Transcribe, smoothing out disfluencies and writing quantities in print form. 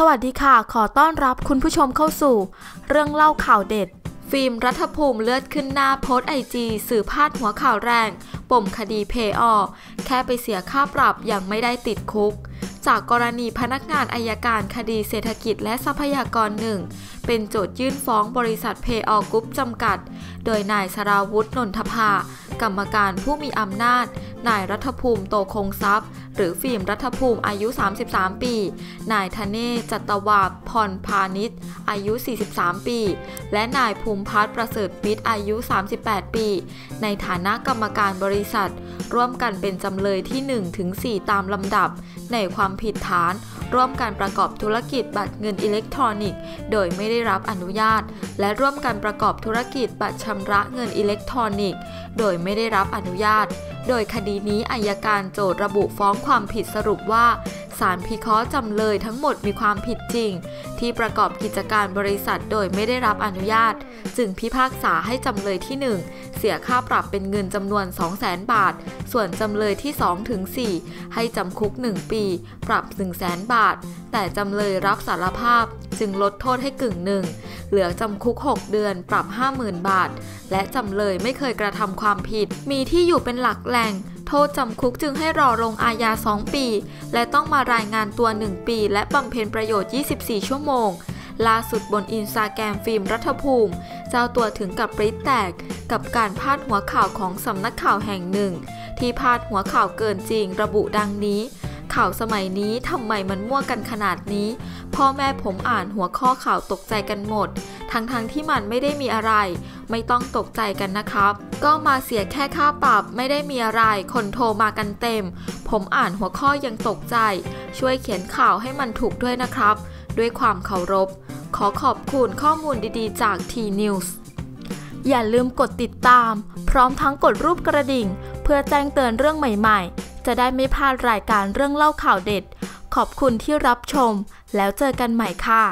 สวัสดีค่ะขอต้อนรับคุณผู้ชมเข้าสู่เรื่องเล่าข่าวเด็ดฟิล์มรัฐภูมิเลือดขึ้นหน้าโพสต์ไอจีสื่อพาดหัวข่าวแรงปมคดีเพย์ออฟแค่ไปเสียค่าปรับยังไม่ได้ติดคุกจากกรณีพนักงานอัยการคดีเศรษฐกิจและทรัพยากรหนึ่งเป็นโจทยื่นฟ้องบริษัทเพย์ออฟกรุ๊ปจำกัดโดยนายสราวุธ นนทภากรรมการผู้มีอำนาจนายรัฐภูมิโตคงทรัพย์หรือฟิล์มรัฐภูมิอายุ33ปีนายธเนศ จัตวาพรพานิชอายุ43ปีและนายภูมิพัฒน์ประเสริฐวิทย์อายุ38ปีในฐานะกรรมการบริษัทร่วมกันเป็นจำเลยที่1ถึง4ตามลำดับในความผิดฐานร่วมกันประกอบธุรกิจบัตรเงินอิเล็กทรอนิกส์โดยไม่ได้รับอนุญาตและร่วมกันประกอบธุรกิจบัตรชำระเงินอิเล็กทรอนิกส์โดยไม่ได้รับอนุญาตโดยคดีนี้อัยการโจทก์ระบุฟ้องความผิดสรุปว่าศาลพิเคราะห์จำเลยทั้งหมดมีความผิดจริงที่ประกอบกิจการบริษัทโดยไม่ได้รับอนุญาตจึงพิพากษาให้จำเลยที่1เสียค่าปรับเป็นเงินจำนวน 200,000 บาทส่วนจำเลยที่2ถึง4ให้จำคุก1ปีปรับ 100,000 บาทแต่จำเลยรับสารภาพจึงลดโทษให้กึ่งหนึ่งเหลือจำคุก6เดือนปรับ 50,000 บาทและจำเลยไม่เคยกระทำความผิดมีที่อยู่เป็นหลักแหล่งโทษจำคุกจึงให้รอลงอาญา2ปีและต้องมารายงานตัว1ปีและบำเพ็ญประโยชน์24ชั่วโมงล่าสุดบนอินสตาแกรมฟิล์มรัฐภูมิเจ้าตัวถึงกับปรี๊ดแตกกับการพาดหัวข่าวของสำนักข่าวแห่งหนึ่งที่พาดหัวข่าวเกินจริงระบุดังนี้ข่าวสมัยนี้ทำไมมันมั่วกันขนาดนี้พ่อแม่ผมอ่านหัวข้อข่าวตกใจกันหมดทั้งที่มันไม่ได้มีอะไรไม่ต้องตกใจกันนะครับก็มาเสียแค่ค่าปรับไม่ได้มีอะไรคนโทรมากันเต็มผมอ่านหัวข้อยังตกใจช่วยเขียนข่าวให้มันถูกด้วยนะครับด้วยความเคารพขอขอบคุณข้อมูลดีๆจาก T-News อย่าลืมกดติดตามพร้อมทั้งกดรูปกระดิ่งเพื่อแจ้งเตือนเรื่องใหม่ๆจะได้ไม่พลาดรายการเรื่องเล่าข่าวเด็ดขอบคุณที่รับชมแล้วเจอกันใหม่ค่ะ